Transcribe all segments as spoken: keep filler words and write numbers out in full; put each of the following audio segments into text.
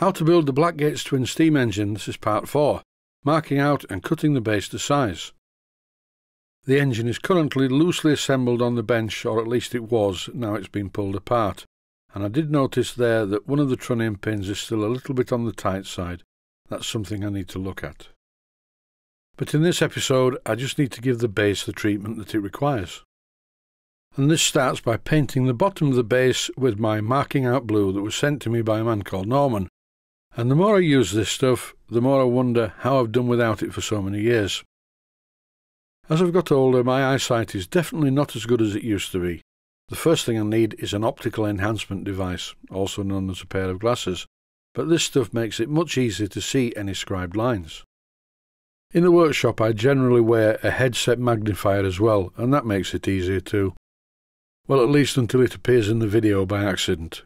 How to build the Blackgates twin steam engine. This is part four, marking out and cutting the base to size. The engine is currently loosely assembled on the bench, or at least it was, now it's been pulled apart, and I did notice there that one of the trunnion pins is still a little bit on the tight side. That's something I need to look at. But in this episode I just need to give the base the treatment that it requires. And this starts by painting the bottom of the base with my marking out blue that was sent to me by a man called Norman, and the more I use this stuff the more I wonder how I've done without it for so many years. As I've got older, my eyesight is definitely not as good as it used to be. The first thing I need is an optical enhancement device, also known as a pair of glasses, but this stuff makes it much easier to see any scribed lines. In the workshop I generally wear a headset magnifier as well, and that makes it easier too. Well, at least until it appears in the video by accident.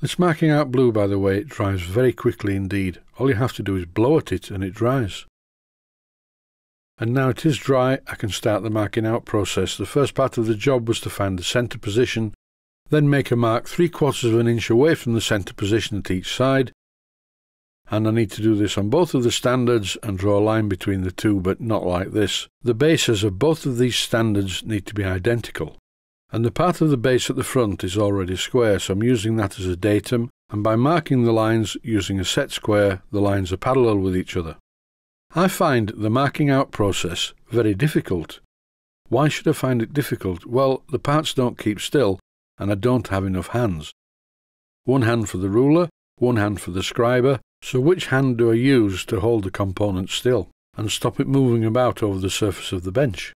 This marking out blue, by the way, it dries very quickly indeed. All you have to do is blow at it and it dries. And now it is dry, I can start the marking out process. The first part of the job was to find the centre position, then make a mark three quarters of an inch away from the centre position at each side. And I need to do this on both of the standards and draw a line between the two, but not like this. The bases of both of these standards need to be identical. And the part of the base at the front is already square, so I'm using that as a datum, and by marking the lines using a set square, the lines are parallel with each other. I find the marking out process very difficult. Why should I find it difficult? Well, the parts don't keep still and I don't have enough hands. One hand for the ruler, one hand for the scriber, so which hand do I use to hold the component still and stop it moving about over the surface of the bench?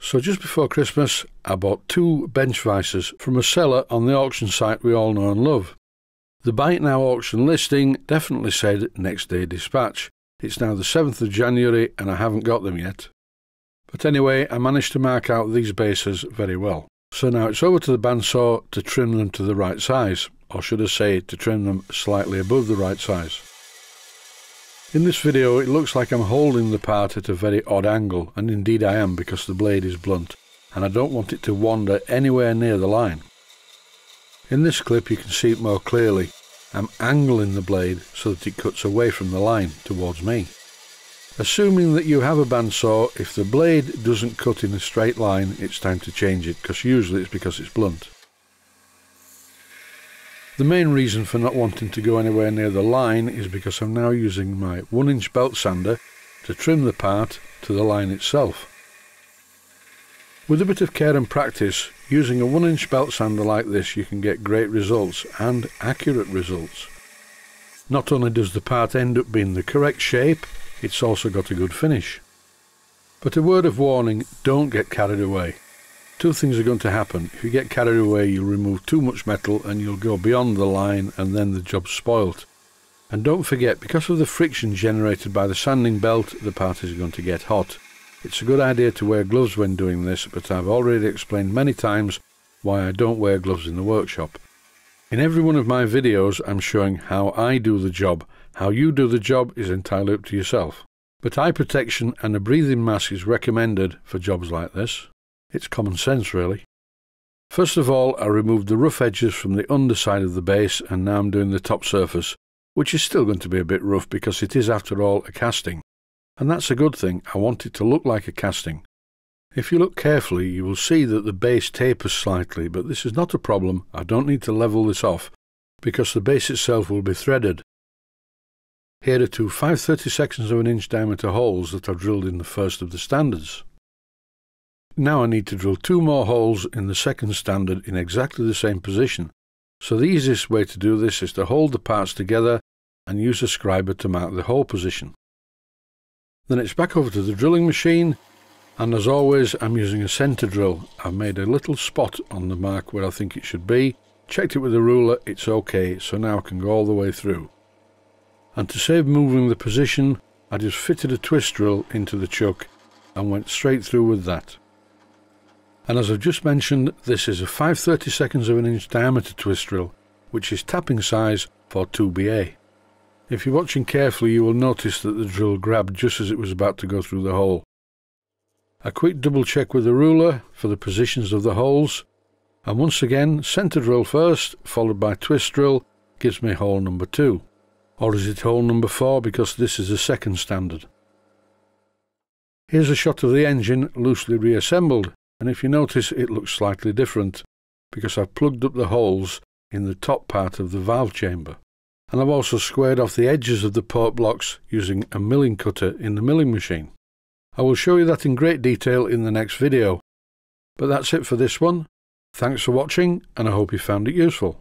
So just before Christmas I bought two bench vices from a seller on the auction site we all know and love. The Buy It Now auction listing definitely said next day dispatch. It's now the seventh of January and I haven't got them yet. But anyway, I managed to mark out these bases very well. So now it's over to the bandsaw to trim them to the right size, or should I say to trim them slightly above the right size. In this video it looks like I'm holding the part at a very odd angle, and indeed I am, because the blade is blunt and I don't want it to wander anywhere near the line. In this clip you can see it more clearly. I'm angling the blade so that it cuts away from the line towards me. Assuming that you have a bandsaw, if the blade doesn't cut in a straight line it's time to change it, because usually it's because it's blunt. The main reason for not wanting to go anywhere near the line is because I'm now using my one inch belt sander to trim the part to the line itself. With a bit of care and practice, using a one inch belt sander like this you can get great results, and accurate results. Not only does the part end up being the correct shape, it's also got a good finish. But a word of warning, don't get carried away. Two things are going to happen. If you get carried away you'll remove too much metal and you'll go beyond the line, and then the job's spoilt. And don't forget, because of the friction generated by the sanding belt, the part is going to get hot. It's a good idea to wear gloves when doing this, but I've already explained many times why I don't wear gloves in the workshop. In every one of my videos I'm showing how I do the job. How you do the job is entirely up to yourself. But eye protection and a breathing mask is recommended for jobs like this. It's common sense really. First of all, I removed the rough edges from the underside of the base, and now I'm doing the top surface, which is still going to be a bit rough because it is after all a casting. And that's a good thing. I want it to look like a casting. If you look carefully you will see that the base tapers slightly, but this is not a problem. I don't need to level this off because the base itself will be threaded. Here are two five thirty-seconds of an inch diameter holes that I've drilled in the first of the standards. Now I need to drill two more holes in the second standard in exactly the same position. So the easiest way to do this is to hold the parts together and use a scriber to mark the hole position. Then it's back over to the drilling machine, and as always I'm using a centre drill. I've made a little spot on the mark where I think it should be, checked it with a ruler, it's okay, so now I can go all the way through. And to save moving the position I just fitted a twist drill into the chuck and went straight through with that. And as I've just mentioned, this is a five thirty-seconds of an inch diameter twist drill, which is tapping size for two B A. If you're watching carefully you will notice that the drill grabbed just as it was about to go through the hole. A quick double check with the ruler for the positions of the holes, and once again centre drill first followed by twist drill gives me hole number two. Or is it hole number four, because this is the second standard? Here's a shot of the engine loosely reassembled, and if you notice it looks slightly different, because I've plugged up the holes in the top part of the valve chamber. And I've also squared off the edges of the port blocks using a milling cutter in the milling machine. I will show you that in great detail in the next video. But that's it for this one. Thanks for watching, and I hope you found it useful.